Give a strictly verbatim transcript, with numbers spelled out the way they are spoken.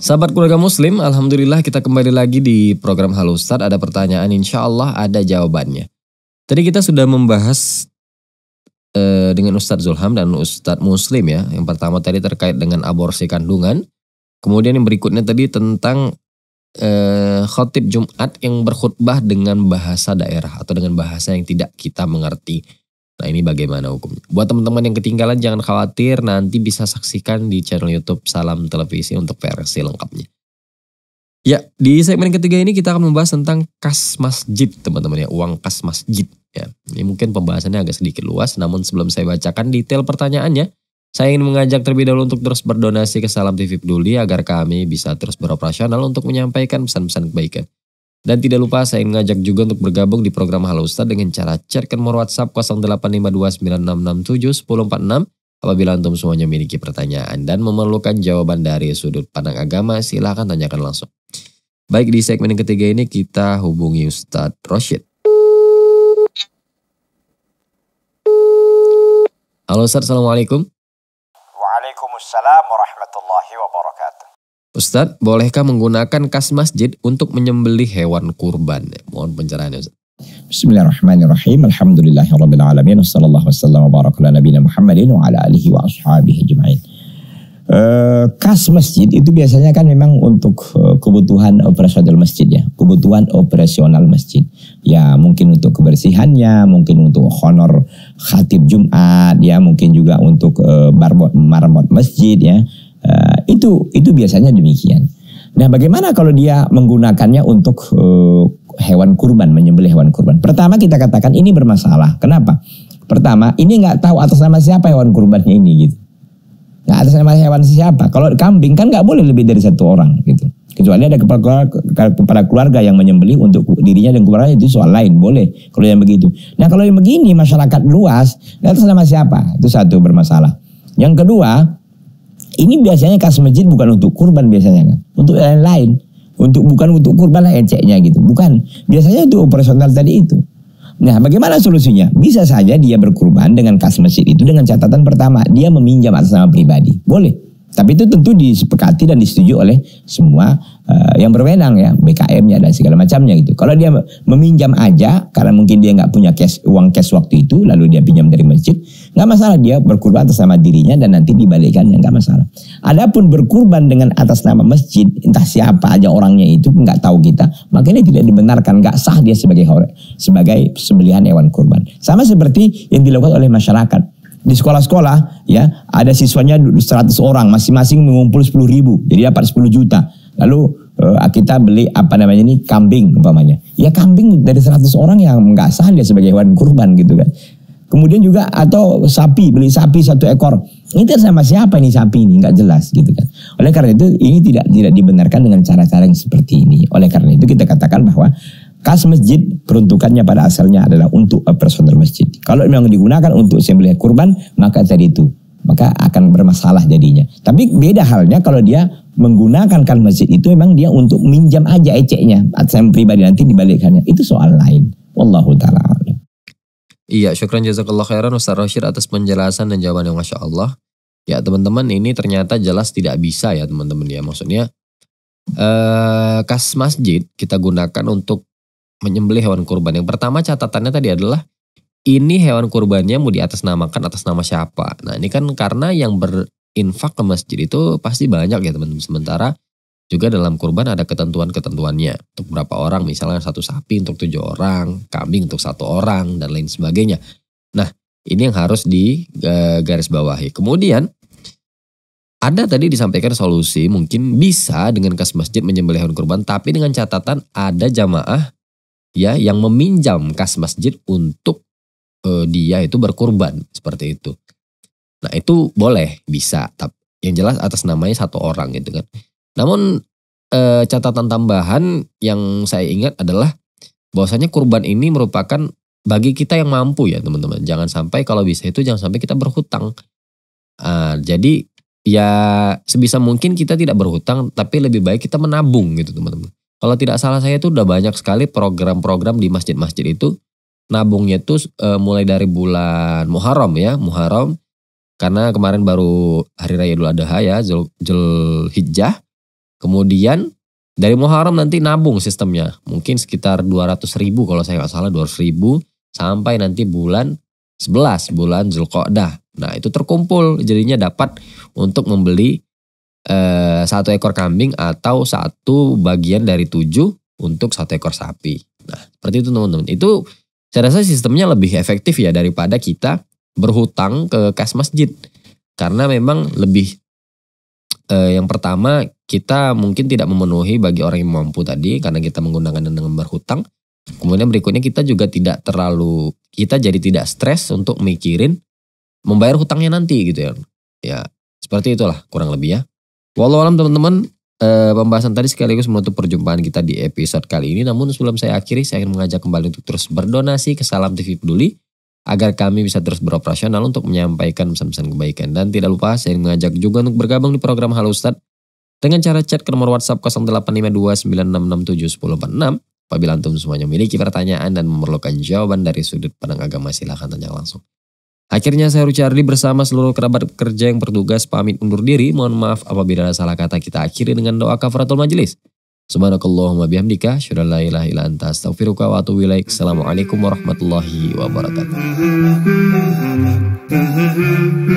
Sahabat keluarga muslim, alhamdulillah kita kembali lagi di program Halo Ustadz. Ada pertanyaan, insya Allah ada jawabannya. Tadi kita sudah membahas eh, dengan Ustadz Zulham dan Ustadz Muslim ya. Yang pertama tadi terkait dengan aborsi kandungan. Kemudian yang berikutnya tadi tentang eh, khotib Jumat yang berkhutbah dengan bahasa daerah atau dengan bahasa yang tidak kita mengerti. Nah, ini bagaimana hukumnya? Buat teman-teman yang ketinggalan jangan khawatir, nanti bisa saksikan di channel YouTube Salam Televisi untuk versi lengkapnya. Ya, di segmen ketiga ini kita akan membahas tentang kas masjid, teman-teman ya, uang kas masjid ya. Ini mungkin pembahasannya agak sedikit luas, namun sebelum saya bacakan detail pertanyaannya, saya ingin mengajak terlebih dahulu untuk terus berdonasi ke Salam T V Peduli agar kami bisa terus beroperasional untuk menyampaikan pesan-pesan kebaikan. Dan tidak lupa saya mengajak juga untuk bergabung di program Halo Ustadz dengan cara chat ke nomor WhatsApp nol delapan lima dua sembilan enam enam tujuh satu nol empat enam. Apabila antum semuanya memiliki pertanyaan dan memerlukan jawaban dari sudut pandang agama, silahkan tanyakan langsung. Baik, di segmen yang ketiga ini kita hubungi Ustadz Rasyid. Halo Ustadz, assalamualaikum. Waalaikumsalam warahmatullahi wabarakatuh. Ustadz, bolehkah menggunakan kas masjid untuk menyembelih hewan kurban? Mohon pencerahannya, Ustadz. Bismillahirrahmanirrahim. Alhamdulillahirrabbilalamin. Wassalallahu wassalamu warahmatullahi wabarakatuh. Muhammadin wa ala alihi wa ashabihi jema'in. Uh, kas masjid itu biasanya kan memang untuk uh, kebutuhan operasional masjid ya, kebutuhan operasional masjid ya, mungkin untuk kebersihannya, mungkin untuk honor khatib Jumat ya, mungkin juga untuk uh, barbot marbot masjid ya. Uh, itu itu biasanya demikian. Nah, bagaimana kalau dia menggunakannya untuk uh, hewan kurban, menyembelih hewan kurban? Pertama kita katakan ini bermasalah. Kenapa? Pertama, ini nggak tahu atas nama siapa hewan kurbannya ini gitu. Nah, atas nama hewan siapa? Kalau kambing kan nggak boleh lebih dari satu orang gitu. Kecuali ada kepala keluarga, kepala keluarga yang menyembelih untuk dirinya dan keluarganya, itu soal lain, boleh kalau yang begitu. Nah, kalau yang begini masyarakat luas, atas nama siapa? Itu satu bermasalah. Yang kedua, ini biasanya kas masjid bukan untuk kurban biasanya kan. Untuk lain-lain, untuk bukan untuk kurban lah eceknya gitu. Bukan, biasanya itu operasional tadi itu. Nah, bagaimana solusinya? Bisa saja dia berkurban dengan kas masjid itu dengan catatan pertama, dia meminjam atas nama pribadi. Boleh. Tapi itu tentu disepakati dan disetujui oleh semua uh, yang berwenang ya, B K M-nya dan segala macamnya gitu. Kalau dia meminjam aja karena mungkin dia nggak punya cash, uang cash waktu itu, lalu dia pinjam dari masjid, nggak masalah, dia berkurban atas nama dirinya dan nanti dibalikkan, ya nggak masalah. Adapun berkurban dengan atas nama masjid, entah siapa aja orangnya itu, nggak tahu kita, makanya tidak dibenarkan, nggak sah dia sebagai sebagai sembelihan hewan kurban. Sama seperti yang dilakukan oleh masyarakat. Di sekolah-sekolah ya, ada siswanya seratus orang, masing-masing mengumpul sepuluh ribu, jadi dapat sepuluh juta. Lalu kita beli apa namanya ini, kambing umpamanya. Ya kambing dari seratus orang yang nggak sah dia sebagai hewan kurban gitu kan. Kemudian juga atau sapi, beli sapi satu ekor. Ini sama siapa ini sapi ini, nggak jelas gitu kan. Oleh karena itu ini tidak tidak dibenarkan dengan cara-cara yang seperti ini. Oleh karena itu kita katakan bahwa kas masjid peruntukannya pada asalnya adalah untuk personal masjid. Kalau memang digunakan untuk sembelih kurban, maka tadi itu, maka akan bermasalah jadinya. Tapi beda halnya kalau dia menggunakan kas masjid itu memang dia untuk minjam aja eceknya, atas pribadi, nanti dibalikannya. Itu soal lain. Wallahu ta'ala a'lam. Iya, syukran jazakallah khairan Ustadz Rasyid atas penjelasan dan jawabannya, Masya Allah. Ya teman-teman, ini ternyata jelas tidak bisa ya teman-teman ya. Maksudnya eh, kas masjid kita gunakan untuk menyembelih hewan kurban. Yang pertama catatannya tadi adalah ini hewan kurbannya mau di atas namakan atas nama siapa. Nah, ini kan karena yang berinfak ke masjid itu pasti banyak ya teman-teman. Sementara juga dalam kurban ada ketentuan-ketentuannya. Untuk berapa orang, misalnya satu sapi untuk tujuh orang, kambing untuk satu orang, dan lain sebagainya. Nah, ini yang harus digarisbawahi. Kemudian ada tadi disampaikan solusi mungkin bisa dengan kas masjid menyembelih hewan kurban, tapi dengan catatan ada jamaah ya, yang meminjam kas masjid untuk eh, dia itu berkurban seperti itu. Nah, itu boleh, bisa, tapi yang jelas atas namanya satu orang gitu kan. Namun eh, catatan tambahan yang saya ingat adalah bahwasanya kurban ini merupakan bagi kita yang mampu ya teman-teman. Jangan sampai, kalau bisa itu jangan sampai kita berhutang. Uh, jadi ya sebisa mungkin kita tidak berhutang, tapi lebih baik kita menabung gitu teman-teman. Kalau tidak salah saya itu udah banyak sekali program-program di masjid-masjid itu. Nabungnya itu e, mulai dari bulan Muharram ya, Muharram. Karena kemarin baru Hari Raya Idul Adha ya, Zulhijjah. Kemudian dari Muharram nanti nabung sistemnya. Mungkin sekitar dua ratus ribu kalau saya nggak salah, dua ratus ribu. Sampai nanti bulan sebelas, bulan Zulqa'dah. Nah itu terkumpul, jadinya dapat untuk membeli eh, satu ekor kambing atau satu bagian dari tujuh untuk satu ekor sapi. Nah seperti itu teman-teman. Itu saya rasa sistemnya lebih efektif ya daripada kita berhutang ke kas masjid, karena memang lebih eh, yang pertama kita mungkin tidak memenuhi bagi orang yang mampu tadi karena kita menggunakan dengan berhutang. Kemudian berikutnya kita juga tidak terlalu, kita jadi tidak stres untuk mikirin membayar hutangnya nanti gitu ya. Ya seperti itulah kurang lebih ya. Walau alam teman-teman, eh, pembahasan tadi sekaligus menutup perjumpaan kita di episode kali ini. Namun sebelum saya akhiri, saya ingin mengajak kembali untuk terus berdonasi ke Salam T V Peduli agar kami bisa terus beroperasional untuk menyampaikan pesan-pesan kebaikan. Dan tidak lupa, saya mengajak juga untuk bergabung di program Halo Ustadz dengan cara chat ke nomor WhatsApp nol delapan lima dua sembilan enam enam tujuh satu nol empat enam. Apabila antum semuanya memiliki pertanyaan dan memerlukan jawaban dari sudut pandang agama, silahkan tanya langsung. Akhirnya saya Rucardi bersama seluruh kerabat kerja yang bertugas pamit undur diri. Mohon maaf apabila ada salah kata, kita akhiri dengan doa kafaratul majelis. Subhanakallahumma bihamdika, asyhadu an la ilaha illa anta, astaghfiruka wa atubu ilaik. Assalamualaikum warahmatullahi wabarakatuh.